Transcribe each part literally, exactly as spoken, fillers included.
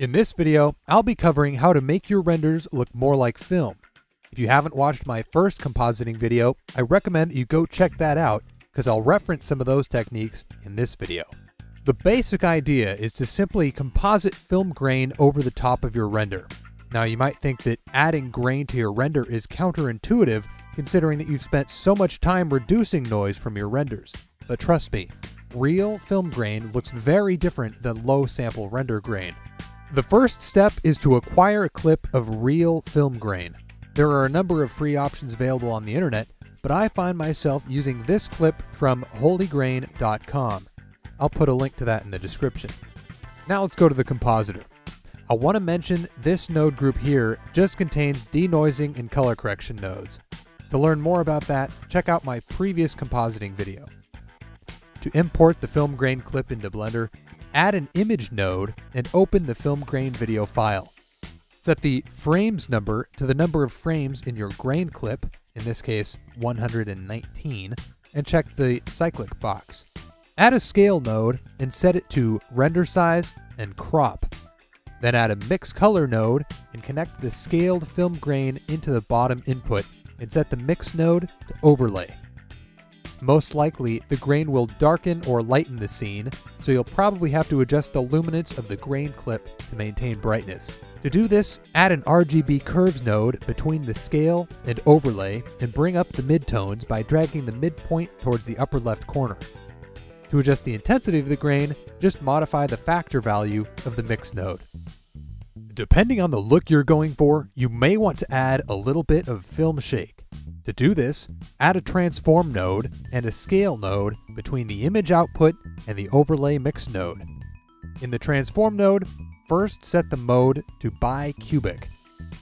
In this video, I'll be covering how to make your renders look more like film. If you haven't watched my first compositing video, I recommend you go check that out because I'll reference some of those techniques in this video. The basic idea is to simply composite film grain over the top of your render. Now you might think that adding grain to your render is counterintuitive considering that you've spent so much time reducing noise from your renders. But trust me, real film grain looks very different than low sample render grain. The first step is to acquire a clip of real film grain. There are a number of free options available on the internet, but I find myself using this clip from holy grain dot com. I'll put a link to that in the description. Now let's go to the compositor. I want to mention this node group here just contains denoising and color correction nodes. To learn more about that, check out my previous compositing video. To import the film grain clip into Blender, add an image node and open the film grain video file. Set the frames number to the number of frames in your grain clip, in this case one hundred nineteen, and check the cyclic box. Add a scale node and set it to render size and crop. Then add a mix color node and connect the scaled film grain into the bottom input and set the mix node to overlay. Most likely, the grain will darken or lighten the scene, so you'll probably have to adjust the luminance of the grain clip to maintain brightness. To do this, add an R G B curves node between the scale and overlay and bring up the midtones by dragging the midpoint towards the upper left corner. To adjust the intensity of the grain, just modify the factor value of the mix node. Depending on the look you're going for, you may want to add a little bit of film shake. To do this, add a transform node and a scale node between the image output and the overlay mix node. In the transform node, first set the mode to bicubic.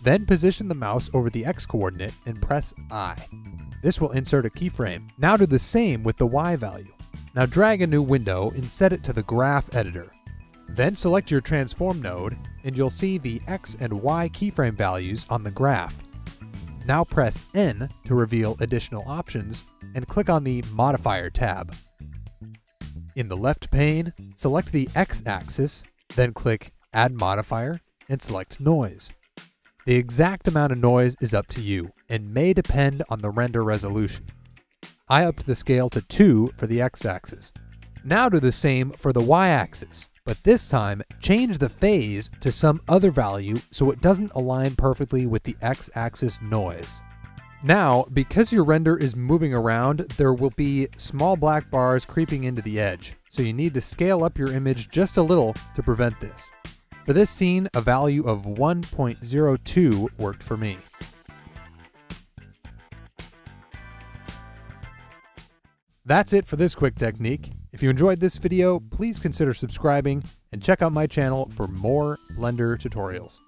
Then position the mouse over the X coordinate and press I. This will insert a keyframe. Now do the same with the Y value. Now drag a new window and set it to the graph editor. Then select your transform node and you'll see the X and Y keyframe values on the graph. Now press N to reveal additional options and click on the modifier tab. In the left pane, select the X axis, then click add modifier and select noise. The exact amount of noise is up to you and may depend on the render resolution. I upped the scale to two for the X axis. Now do the same for the Y axis, but this time change the phase to some other value so it doesn't align perfectly with the X axis noise. Now, because your render is moving around, there will be small black bars creeping into the edge, so you need to scale up your image just a little to prevent this. For this scene, a value of one point zero two worked for me. That's it for this quick technique. If you enjoyed this video, please consider subscribing and check out my channel for more Blender tutorials.